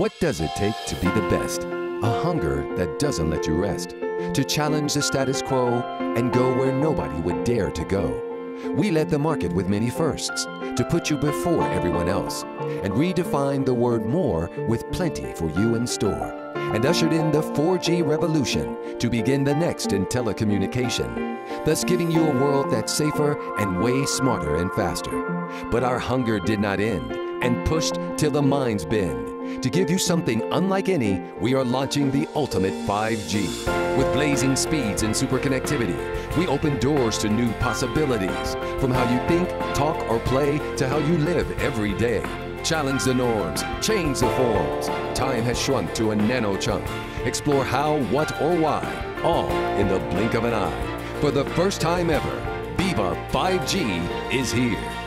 What does it take to be the best? A hunger that doesn't let you rest. To challenge the status quo and go where nobody would dare to go. We led the market with many firsts to put you before everyone else and redefined the word more with plenty for you in store and ushered in the 4G revolution to begin the next in telecommunication, thus giving you a world that's safer and way smarter and faster. But our hunger did not end and pushed till the minds bend. To give you something unlike any, we are launching the ultimate 5G. With blazing speeds and super connectivity, we open doors to new possibilities. From how you think, talk, or play to how you live every day. Challenge the norms, change the forms. Time has shrunk to a nano chunk. Explore how, what, or why, all in the blink of an eye. For the first time ever, Viva 5G is here.